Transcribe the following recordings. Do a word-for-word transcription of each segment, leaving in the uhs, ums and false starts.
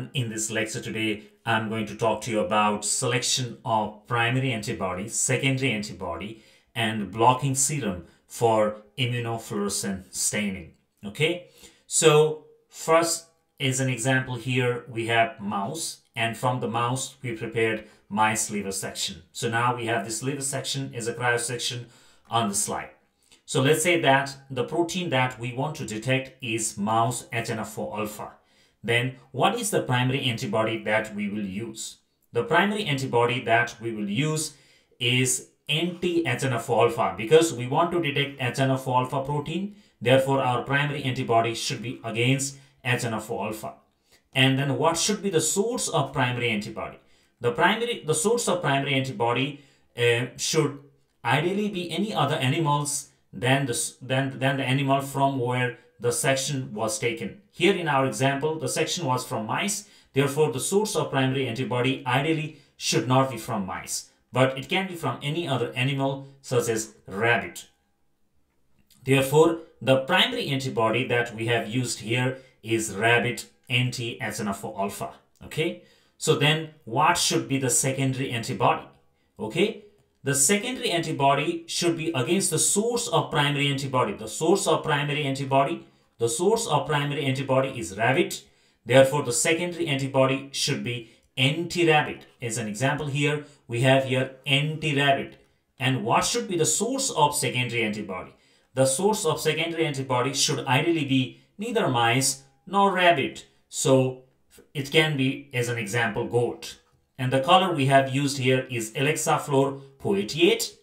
and in this lecture today, I'm going to talk to you about selection of primary antibody, secondary antibody, and blocking serum for immunofluorescent staining. Okay, so first is an example here. We have mouse, and from the mouse, we prepared mice liver section. So now we have this liver section is a cryosection on the slide. So let's say that the protein that we want to detect is mouse H N F four alpha. Then what is the primary antibody that we will use? The primary antibody that we will use is anti-H N F four alpha, because we want to detect H N F four alpha protein. Therefore, our primary antibody should be against H N F four alpha. And then what should be the source of primary antibody? The primary, the source of primary antibody uh, should ideally be any other animals than the, than, than the animal from where the section was taken. Here in our example, the section was from mice. Therefore, the source of primary antibody ideally should not be from mice, but it can be from any other animal such as rabbit. Therefore, the primary antibody that we have used here is rabbit anti-H N F four alpha. Okay. So then what should be the secondary antibody? Okay, the secondary antibody should be against the source of primary antibody. The source of primary antibody, the source of primary antibody is rabbit. Therefore, the secondary antibody should be anti-rabbit. As an example here, we have here anti-rabbit. And what should be the source of secondary antibody? The source of secondary antibody should ideally be neither mice nor rabbit. So it can be, as an example, goat. And the color we have used here is Alexa Fluor four eighty-eight.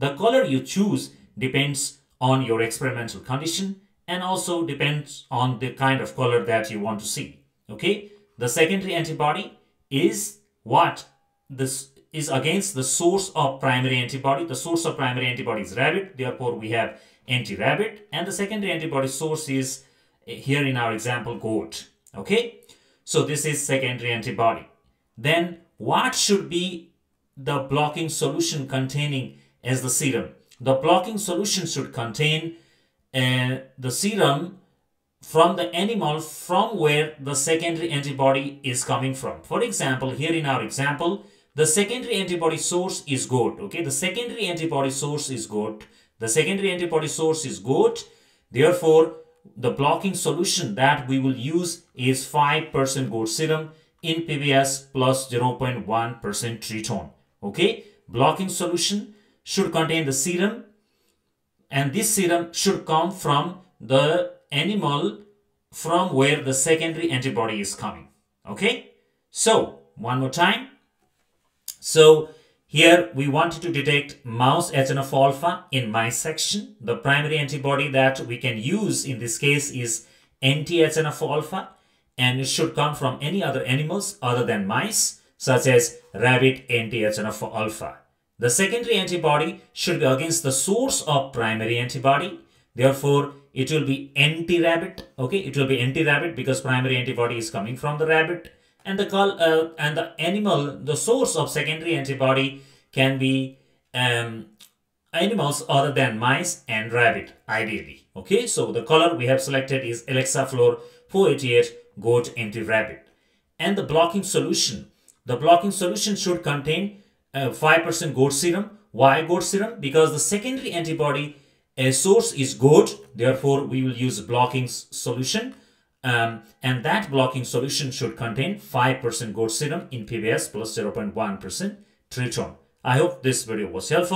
The color you choose depends on your experimental condition and also depends on the kind of color that you want to see. Okay, the secondary antibody is what? This is against the source of primary antibody. The source of primary antibody is rabbit. Therefore, we have anti-rabbit, and the secondary antibody source is here in our example goat. Okay. So this is secondary antibody. Then what should be the blocking solution containing as the serum? The blocking solution should contain uh, the serum from the animal from where the secondary antibody is coming from. For example, here in our example, the secondary antibody source is goat. Okay, the secondary antibody source is goat. The secondary antibody source is goat. Therefore, the blocking solution that we will use is five percent goat serum in P B S plus zero point one percent Triton. Okay, blocking solution should contain the serum, and this serum should come from the animal from where the secondary antibody is coming. Okay, so one more time. So here we wanted to detect mouse H N F four alpha in mice section. The primary antibody that we can use in this case is anti-H N F four alpha, and it should come from any other animals other than mice, such as rabbit anti-H N F four alpha. The secondary antibody should be against the source of primary antibody. Therefore, it will be anti-rabbit. Okay, it will be anti-rabbit because primary antibody is coming from the rabbit. And the col uh, and the animal, the source of secondary antibody can be um, animals other than mice and rabbit, ideally. Okay, so the color we have selected is Alexa Fluor four eighty-eight goat anti-rabbit. And the blocking solution, the blocking solution should contain five percent uh, goat serum. Why goat serum? Because the secondary antibody uh, source is goat. Therefore, we will use blocking solution. Um, and that blocking solution should contain five percent goat serum in P B S plus zero point one percent Triton. I hope this video was helpful.